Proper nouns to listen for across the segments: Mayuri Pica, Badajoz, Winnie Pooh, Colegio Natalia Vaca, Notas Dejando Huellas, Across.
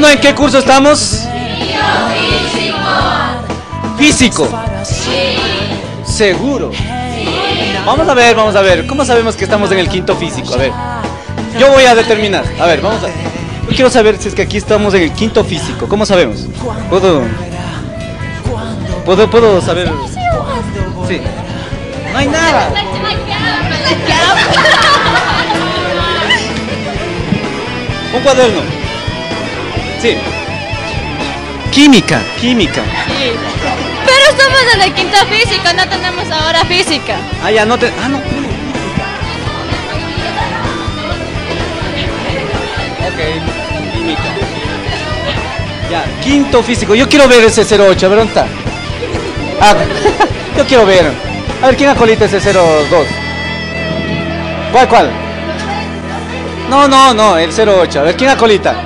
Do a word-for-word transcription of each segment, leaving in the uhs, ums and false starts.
Bueno, ¿en qué curso estamos? Físico. Físico. Seguro. Vamos a ver, vamos a ver. ¿Cómo sabemos que estamos en el quinto físico? A ver. Yo voy a determinar. A ver, vamos a ver. Yo quiero saber si es que aquí estamos en el quinto físico. ¿Cómo sabemos? ¿Puedo, puedo, puedo saber? Sí. No hay nada. Un cuaderno. Sí. Química. Química. Sí. Pero estamos en el quinto físico, no tenemos ahora física. Ah, ya no te... Ah, no. Ok, química. Ya, quinto físico. Yo quiero ver ese cero ocho, a ver, ¿dónde está? Ah, yo quiero ver. A ver, ¿quién acolita ese cero dos? ¿Cuál, cuál? No, no, no, el cero ocho. A ver, ¿quién acolita?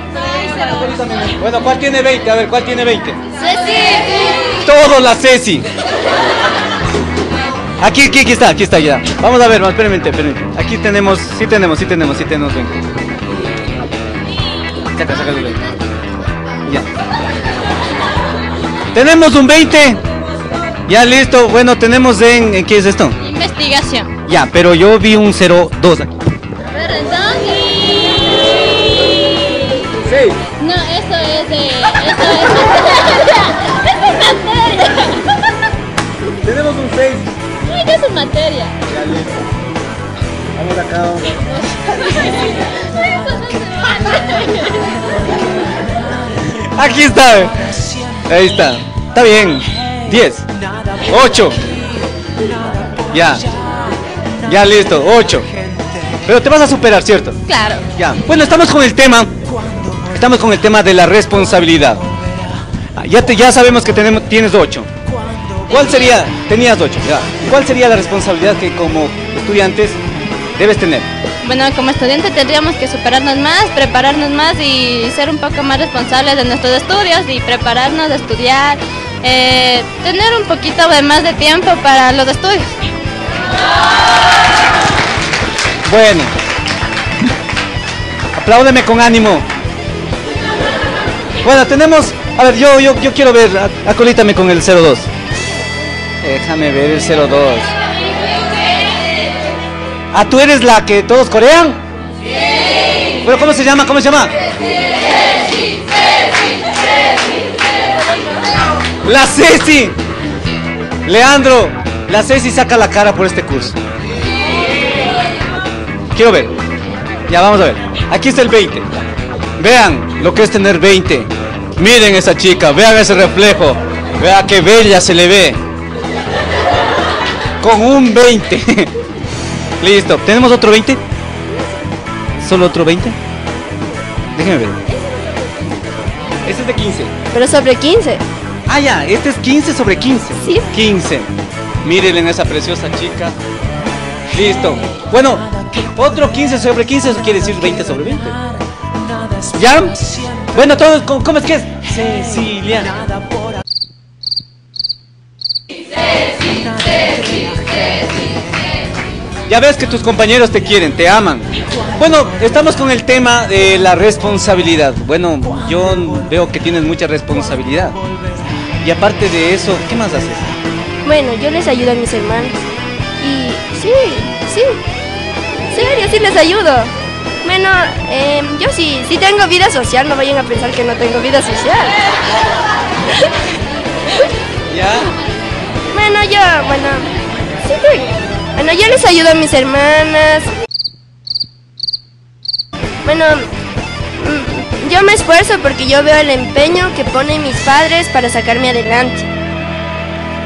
Bueno, ¿cuál tiene veinte? A ver, ¿cuál tiene veinte? ¡Ceci! ¡Todos la Ceci! Aquí, aquí, aquí está, aquí está ya. Vamos a ver, más, permíteme, permíteme. Aquí tenemos, sí tenemos, sí tenemos, sí tenemos veinte. Saca, saca el veinte. Ya. Tenemos un veinte. Ya, listo. Bueno, tenemos en, ¿en qué es esto? Investigación. Ya, pero yo vi un cero dos aquí. No, eso es de... Eso es materia. Es materia. Tenemos un seis. Sí, que es en materia. Ya, listo. Vamos acá, vamos. Aquí está. Ahí está. Está bien. diez. ocho. Ya. Ya, listo. ocho. Pero te vas a superar, ¿cierto? Claro. Ya. Bueno, estamos con el tema... Estamos con el tema de la responsabilidad. Ya, te, ya sabemos que tenemos, tienes ocho. ¿Cuál sería? Tenías ocho. Ya. ¿Cuál sería la responsabilidad que como estudiantes debes tener? Bueno, como estudiante tendríamos que superarnos más, prepararnos más y ser un poco más responsables de nuestros estudios y prepararnos, estudiar, eh, tener un poquito de más de tiempo para los estudios. Bueno, apláudeme con ánimo. Bueno, tenemos... A ver, yo, yo, yo quiero ver... Acolítame con el cero dos. Déjame ver el cero dos. Ah, ¿tú eres la que todos corean? Sí. Bueno, ¿cómo se llama? ¿Cómo se llama? Ceci, Ceci, Ceci. La Ceci. Leandro, la Ceci saca la cara por este curso. Quiero ver. Ya, vamos a ver. Aquí está el veinte. Vean lo que es tener veinte. Miren esa chica, vean ese reflejo. Vean qué bella se le ve. Con un veinte. Listo, ¿tenemos otro veinte? ¿Solo otro veinte? Déjenme ver. Este es de quince. Pero sobre quince. Ah, ya, este es quince sobre quince. Sí. quince. Mírenle en esa preciosa chica. Listo. Bueno, otro quince sobre quince, eso quiere decir veinte sobre veinte. ¿Ya? Bueno, todos, ¿cómo es que es? Cecilia. Ya ves que tus compañeros te quieren, te aman. Bueno, estamos con el tema de la responsabilidad. Bueno, yo veo que tienes mucha responsabilidad. Y aparte de eso, ¿qué más haces? Bueno, yo les ayudo a mis hermanos. Y sí, sí, serio, sí les ayudo. Bueno, eh, yo sí, sí tengo vida social, no vayan a pensar que no tengo vida social. ¿Ya? Bueno, yo, bueno, sí tengo. Bueno, yo les ayudo a mis hermanas. Bueno, yo me esfuerzo porque yo veo el empeño que ponen mis padres para sacarme adelante.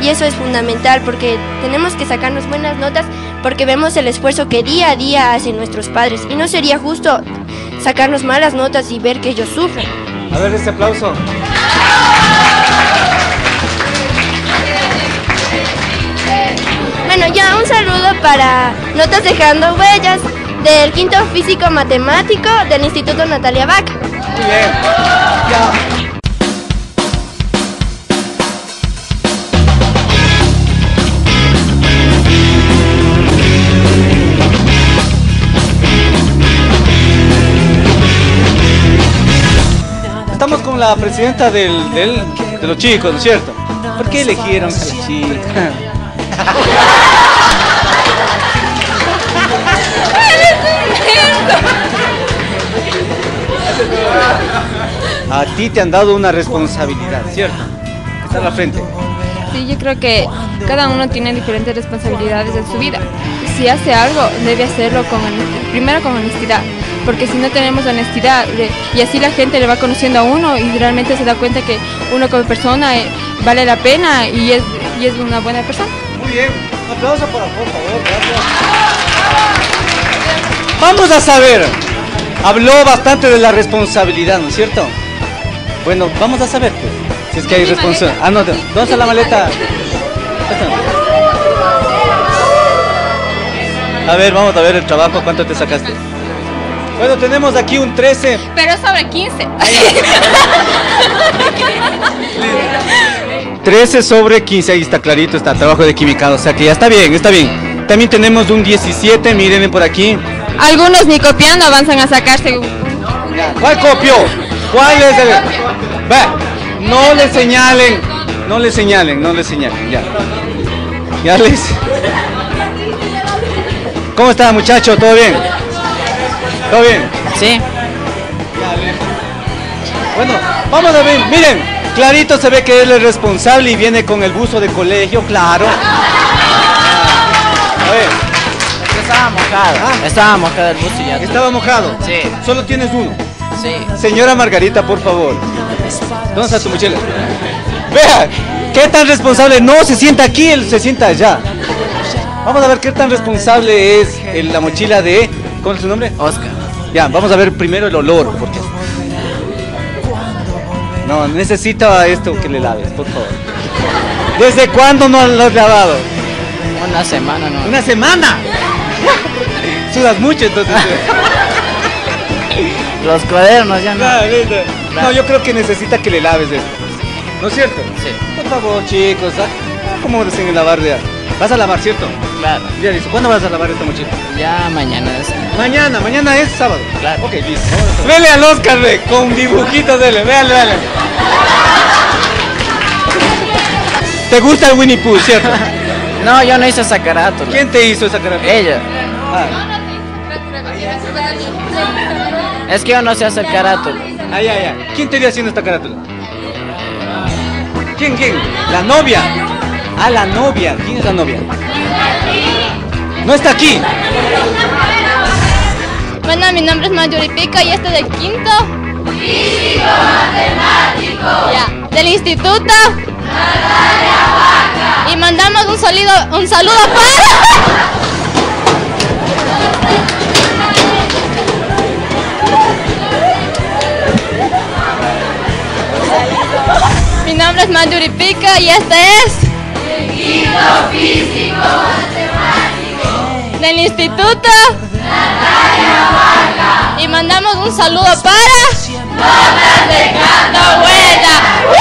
Y eso es fundamental porque tenemos que sacarnos buenas notas porque vemos el esfuerzo que día a día hacen nuestros padres. Y no sería justo sacarnos malas notas y ver que ellos sufren. A ver ese aplauso. Bueno, ya un saludo para Notas Dejando Huellas del quinto físico matemático del Instituto Natalia Vaca. Muy bien. Ya. con la presidenta del, del, de los chicos, ¿no es cierto? ¿Por qué eligieron a la chica? A ti te han dado una responsabilidad, ¿cierto? Está a la frente. Sí, yo creo que cada uno tiene diferentes responsabilidades en su vida. Si hace algo, debe hacerlo con primero con honestidad, porque si no tenemos honestidad, y así la gente le va conociendo a uno y realmente se da cuenta que uno como persona vale la pena y es, y es una buena persona. Muy bien, un aplauso para vos, por favor, gracias. Vamos a saber, habló bastante de la responsabilidad, ¿no es cierto? Bueno, vamos a saber, pues, si es que hay responsabilidad. Ah, no, ¿dónde está la maleta? A ver, vamos a ver el trabajo, ¿cuánto te sacaste? Bueno, tenemos aquí un trece. Pero sobre quince. trece sobre quince, ahí está clarito, está trabajo de química, o sea que ya está bien, está bien. También tenemos un diecisiete, mírenme por aquí. Algunos ni copiando avanzan a sacarse. ¿Cuál copió? ¿Cuál es el...? Va, no le señalen, no le señalen, no le señalen, ya. Ya les... ¿Cómo está, muchacho? ¿Todo bien? ¿Todo bien? Sí. Bueno, vamos a ver, miren, clarito se ve que él es responsable y viene con el buzo de colegio, claro. A ver. Estaba mojado, ah, estaba mojado el buzo y ya. ¿Estaba mojado? Sí. ¿Solo tienes uno? Sí. Señora Margarita, por favor. ¿Dónde está tu mochila? Vea, qué tan responsable. No, se sienta aquí, él se sienta allá. Vamos a ver qué tan responsable es el, la mochila de... ¿Cómo es su nombre? Oscar. Ya, vamos a ver primero el olor, porque... No, necesita esto que le laves, por favor. ¿Desde cuándo no lo has lavado? Una semana, no. ¿Una semana? Sudas mucho, entonces. Los cuadernos ya no. No, no. No, yo creo que necesita que le laves esto, ¿no es cierto? Sí. Por favor, chicos, ¿cómo hacen el lavar de... ¿Vas a lavar, cierto? Claro. Ya listo. ¿Cuándo vas a lavar esta mochila? Ya mañana es. Mañana, mañana es sábado. Claro. Ok, listo. Vele al Oscar, ve, con dibujitos de él. Véale, véale. ¿Te gusta el Winnie Pooh, cierto? No, yo no hice esa carátula. ¿Quién te hizo esa carátula? Ella. Ah. Es que yo no sé hacer carátula. Ah, ya, ya. ¿Quién te dio haciendo esta carátula? ¿Quién, quién? La novia. Ah, la novia. ¿Quién es la novia? No está aquí. Bueno, mi nombre es Mayuri Pica y este es del quinto. Físico matemático. Ya. Del instituto. Natalia Vaca. Y mandamos un saludo, un saludo para... Mi nombre es Mayuri Pica y este es... Físico, matemático. Del instituto Natalia Vaca. Y mandamos un saludo para... Notas Dejando Huellas.